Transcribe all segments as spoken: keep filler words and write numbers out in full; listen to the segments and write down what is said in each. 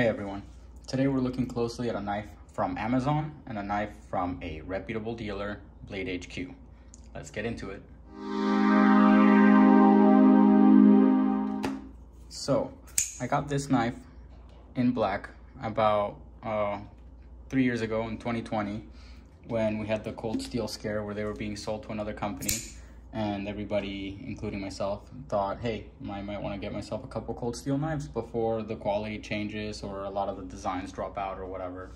Hey everyone, today we're looking closely at a knife from Amazon and a knife from a reputable dealer, Blade H Q. Let's get into it. So, I got this knife in black about uh, three years ago in twenty twenty when we had the Cold Steel scare where they were being sold to another company and everybody, including myself, thought, hey, I might want to get myself a couple Cold Steel knives before the quality changes or a lot of the designs drop out or whatever.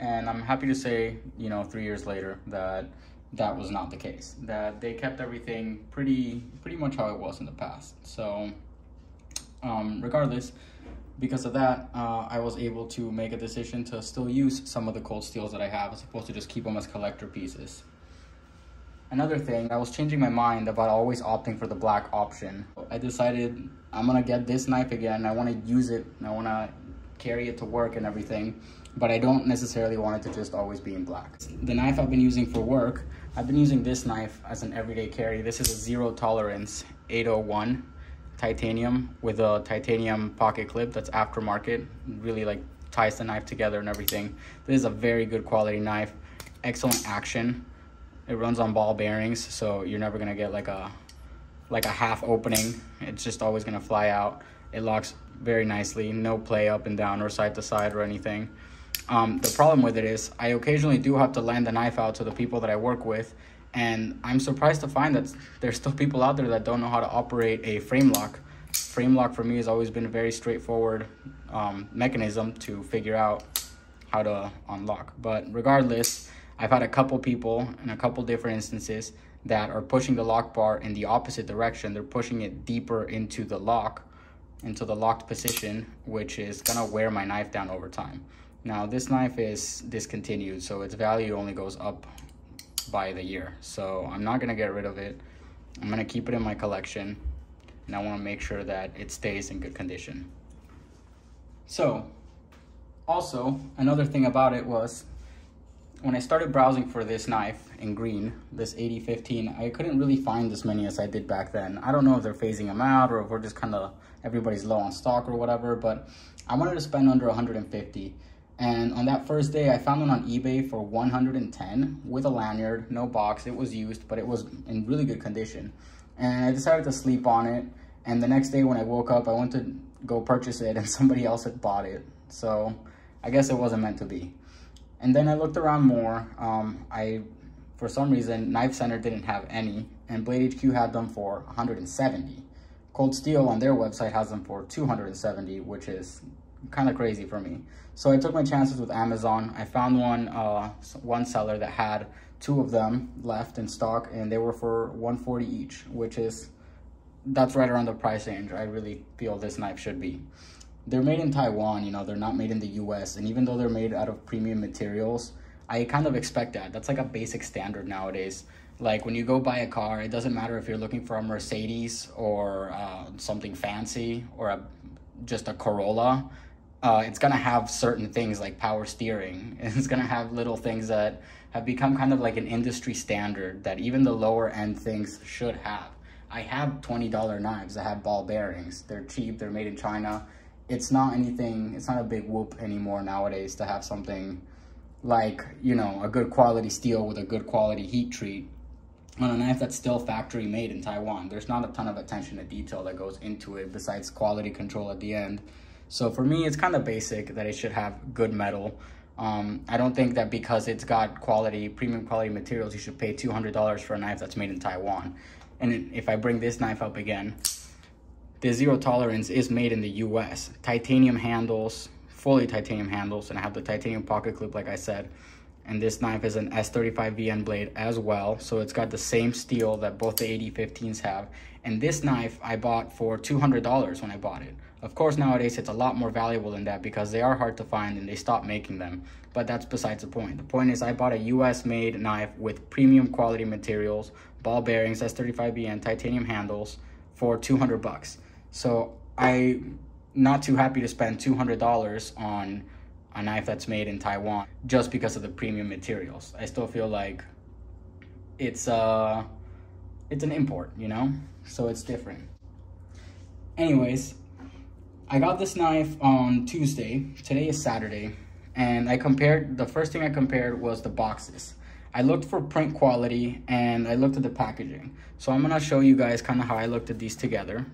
And I'm happy to say, you know, three years later that that was not the case, that they kept everything pretty pretty much how it was in the past. So um, regardless, because of that, uh, I was able to make a decision to still use some of the Cold Steels that I have as opposed to just keep them as collector pieces. Another thing, I was changing my mind about always opting for the black option. I decided I'm gonna get this knife again. I wanna use it and I wanna carry it to work and everything, but I don't necessarily want it to just always be in black. The knife I've been using for work, I've been using this knife as an everyday carry. This is a Zero Tolerance eight oh one titanium with a titanium pocket clip that's aftermarket. Really like ties the knife together and everything. This is a very good quality knife, excellent action. It runs on ball bearings, so you're never gonna get like a like a half opening. It's just always gonna fly out. It locks very nicely, no play up and down or side to side or anything. Um, the problem with it is I occasionally do have to lend the knife out to the people that I work with, and I'm surprised to find that there's still people out there that don't know how to operate a frame lock. Frame lock for me has always been a very straightforward um, mechanism to figure out how to unlock, but regardless, I've had a couple people in a couple different instances that are pushing the lock bar in the opposite direction. They're pushing it deeper into the lock, into the locked position, which is gonna wear my knife down over time. Now, this knife is discontinued, so its value only goes up by the year. So I'm not gonna get rid of it. I'm gonna keep it in my collection, and I wanna make sure that it stays in good condition. So, also, another thing about it was, when I started browsing for this knife in green, this A D fifteen, I couldn't really find as many as I did back then. I don't know if they're phasing them out or if we're just kind of, everybody's low on stock or whatever, but I wanted to spend under one hundred fifty. And on that first day, I found one on eBay for one hundred ten with a lanyard, no box. It was used, but it was in really good condition. And I decided to sleep on it. And the next day when I woke up, I went to go purchase it and somebody else had bought it. So I guess it wasn't meant to be. And then I looked around more. Um, I, for some reason, Knife Center didn't have any, and Blade H Q had them for one hundred seventy. Cold Steel on their website has them for two hundred seventy, which is kind of crazy for me. So I took my chances with Amazon. I found one, uh, one seller that had two of them left in stock, and they were for one forty each, which is, that's right around the price range I really feel this knife should be. They're made in Taiwan, you know, they're not made in the U S. And even though they're made out of premium materials, I kind of expect that. That's like a basic standard nowadays. Like when you go buy a car, it doesn't matter if you're looking for a Mercedes or uh, something fancy or a, just a Corolla. Uh, it's going to have certain things like power steering. It's going to have little things that have become kind of like an industry standard that even the lower end things should have. I have twenty dollar knives. I have ball bearings. They're cheap. They're made in China. It's not anything, it's not a big whoop anymore nowadays to have something like, you know, a good quality steel with a good quality heat treat on a knife that's still factory made in Taiwan. There's not a ton of attention to detail that goes into it besides quality control at the end. So for me, it's kind of basic that it should have good metal. Um, I don't think that because it's got quality, premium quality materials, you should pay two hundred dollars for a knife that's made in Taiwan. And if I bring this knife up again, the Zero Tolerance is made in the U S. Titanium handles, fully titanium handles, and I have the titanium pocket clip like I said. And this knife is an S thirty-five V N blade as well. So it's got the same steel that both the A D fifteens have. And this knife I bought for two hundred dollars when I bought it. Of course, nowadays it's a lot more valuable than that because they are hard to find and they stopped making them. But that's besides the point. The point is I bought a U S made knife with premium quality materials, ball bearings, S thirty-five V N, titanium handles for two hundred bucks. So I'm not too happy to spend two hundred dollars on a knife that's made in Taiwan just because of the premium materials. I still feel like it's uh, it's an import, you know? So it's different. Anyways, I got this knife on Tuesday. Today is Saturday. And I compared, the first thing I compared was the boxes. I looked for print quality and I looked at the packaging. So I'm gonna show you guys kind of how I looked at these together.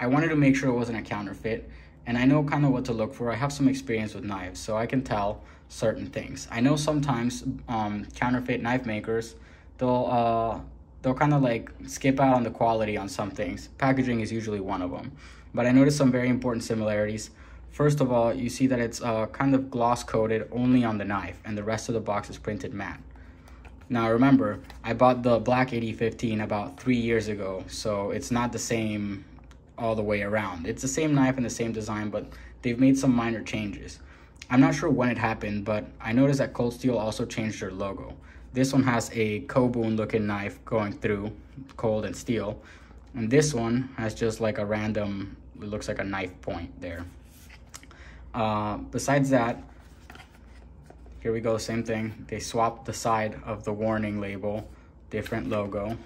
I wanted to make sure it wasn't a counterfeit, and I know kind of what to look for. I have some experience with knives, so I can tell certain things. I know sometimes um, counterfeit knife makers, they'll, uh, they'll kind of like skip out on the quality on some things. Packaging is usually one of them. But I noticed some very important similarities. First of all, you see that it's uh, kind of gloss coated only on the knife, and the rest of the box is printed matte. Now remember, I bought the black A D fifteen about three years ago, so it's not the same all the way around. It's the same knife and the same design, but they've made some minor changes. I'm not sure when it happened, but I noticed that Cold Steel also changed their logo. This one has a Kobun looking knife going through, cold and steel, and this one has just like a random, it looks like a knife point there. Uh, besides that, here we go, same thing. They swapped the side of the warning label, different logo.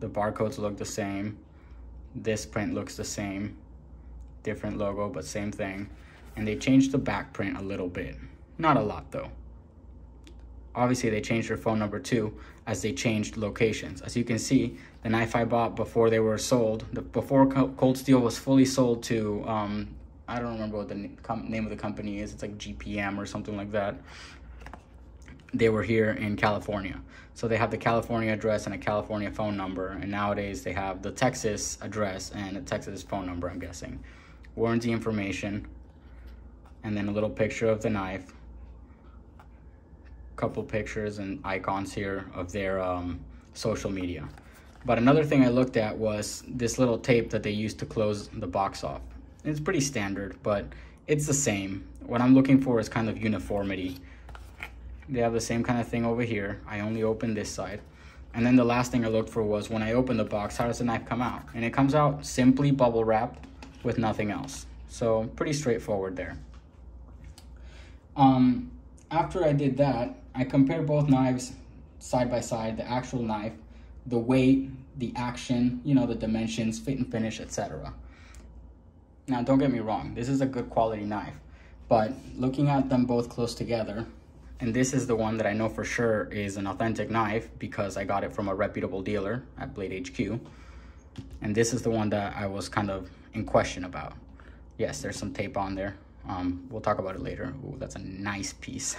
The barcodes look the same. This print looks the same. Different logo, but same thing. And they changed the back print a little bit. Not a lot though. Obviously they changed their phone number too, as they changed locations. As you can see, the knife I bought before they were sold, the, before Cold Steel was fully sold to, um, I don't remember what the name of the company is. It's like G P M or something like that. They were here in California. So they have the California address and a California phone number. And nowadays they have the Texas address and a Texas phone number, I'm guessing. Warranty information. And then a little picture of the knife. Couple pictures and icons here of their um, social media. But another thing I looked at was this little tape that they used to close the box off. It's pretty standard, but it's the same. What I'm looking for is kind of uniformity. They have the same kind of thing over here. I only opened this side. And then the last thing I looked for was when I open the box, how does the knife come out? And it comes out simply bubble wrapped with nothing else. So pretty straightforward there. Um, after I did that, I compared both knives side by side, the actual knife, the weight, the action, you know, the dimensions, fit and finish, et cetera. Now, don't get me wrong, this is a good quality knife, but looking at them both close together, and this is the one that I know for sure is an authentic knife because I got it from a reputable dealer at Blade H Q, and this is the one that I was kind of in question about. Yes, there's some tape on there. Um, we'll talk about it later. Ooh, that's a nice piece.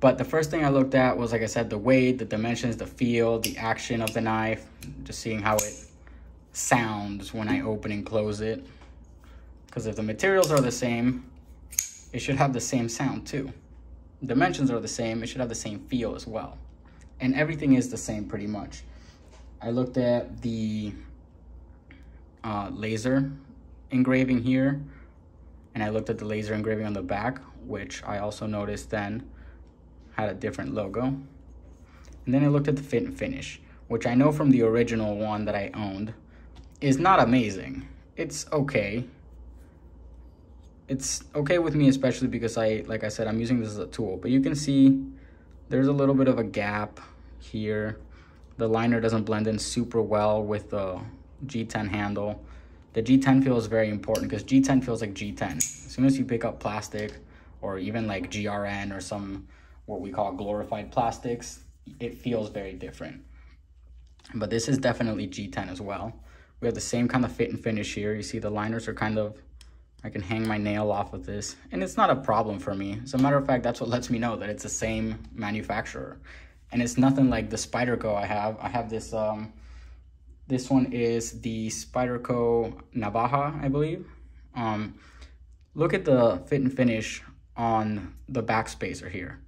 But the first thing I looked at was, like I said, the weight, the dimensions, the feel, the action of the knife, just seeing how it sounds when I open and close it, because if the materials are the same, it should have the same sound too. Dimensions are the same, it should have the same feel as well, and everything is the same pretty much. I looked at the uh, laser engraving here, and I looked at the laser engraving on the back, which I also noticed then had a different logo. And then I looked at the fit and finish, which I know from the original one that I owned is not amazing. It's okay. It's okay with me, especially because I, like I said, I'm using this as a tool, but you can see there's a little bit of a gap here. The liner doesn't blend in super well with the G ten handle. The G ten feel is very important because G ten feels like G ten. As soon as you pick up plastic or even like G R N or some, what we call glorified plastics, it feels very different. But this is definitely G ten as well. We have the same kind of fit and finish here. You see the liners are kind of, I can hang my nail off of this, and it's not a problem for me. As a matter of fact, that's what lets me know that it's the same manufacturer. And it's nothing like the Spyderco I have. I have this, um, this one is the Spyderco Navaja, I believe. Um, look at the fit and finish on the back spacer here.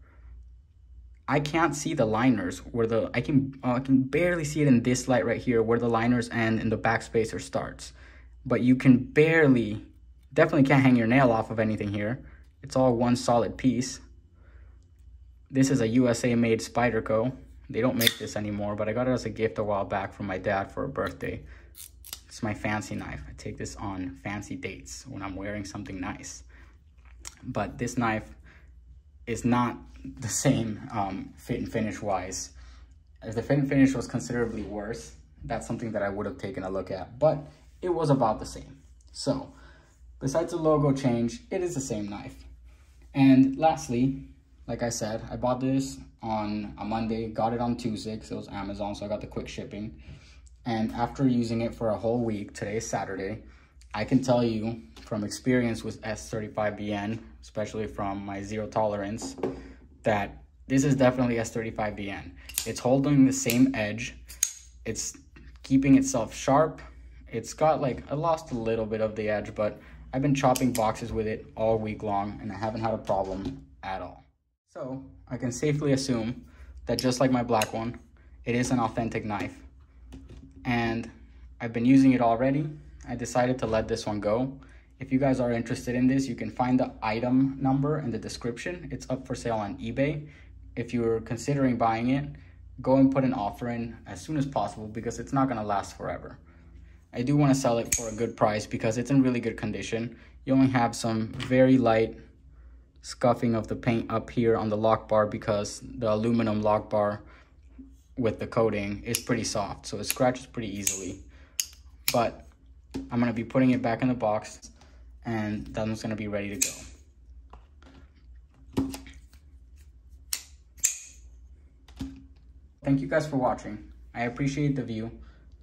I can't see the liners where the, I can uh, I can barely see it in this light right here where the liners end and the back spacer starts. But you can barely, definitely can't hang your nail off of anything here. It's all one solid piece. This is a U S A made Spyderco. They don't make this anymore, but I got it as a gift a while back from my dad for a birthday. It's my fancy knife. I take this on fancy dates when I'm wearing something nice. But this knife is not the same um, fit and finish wise. If the fit and finish was considerably worse, that's something that I would have taken a look at, but it was about the same. So besides the logo change, it is the same knife. And lastly, like I said, I bought this on a Monday, got it on Tuesday because it was Amazon, so I got the quick shipping. And after using it for a whole week, today is Saturday, I can tell you from experience with S thirty-five V N, especially from my Zero Tolerance, that this is definitely S thirty-five V N. It's holding the same edge. It's keeping itself sharp. It's got like, I lost a little bit of the edge, but I've been chopping boxes with it all week long and I haven't had a problem at all. So I can safely assume that just like my black one, it is an authentic knife. And I've been using it already. I decided to let this one go. If you guys are interested in this, you can find the item number in the description. It's up for sale on eBay. If you're considering buying it, go and put an offer in as soon as possible because it's not gonna last forever. I do wanna sell it for a good price because it's in really good condition. You only have some very light scuffing of the paint up here on the lock bar because the aluminum lock bar with the coating is pretty soft, so it scratches pretty easily. But I'm gonna be putting it back in the box and that one's gonna be ready to go. Thank you guys for watching. I appreciate the view.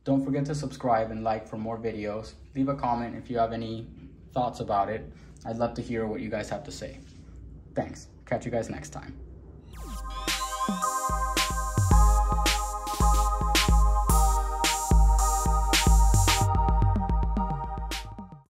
Don't forget to subscribe and like for more videos. Leave a comment if you have any thoughts about it. I'd love to hear what you guys have to say. Thanks. Catch you guys next time.